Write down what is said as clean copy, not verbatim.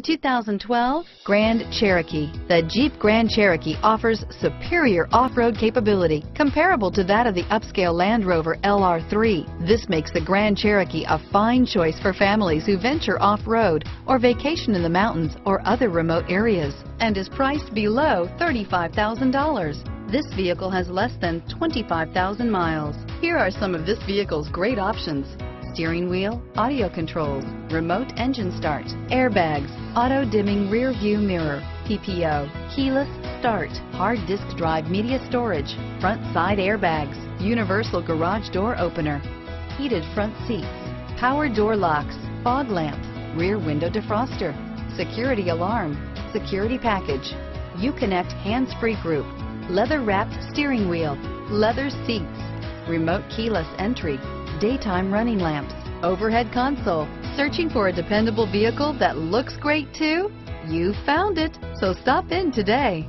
The 2012 Grand Cherokee. The Jeep Grand Cherokee offers superior off-road capability comparable to that of the upscale Land Rover LR3. This makes the Grand Cherokee a fine choice for families who venture off-road or vacation in the mountains or other remote areas, and is priced below $35,000. This vehicle has less than 25,000 miles. Here are some of this vehicle's great options: steering wheel audio controls, remote engine start, airbags, auto dimming rear view mirror, PPO, keyless start, hard disk drive media storage, front side airbags, universal garage door opener, heated front seats, power door locks, fog lamps, rear window defroster, security alarm, security package, Uconnect hands-free group, leather wrapped steering wheel, leather seats, remote keyless entry, daytime running lamps, overhead console. Searching for a dependable vehicle that looks great too? You found it, so stop in today.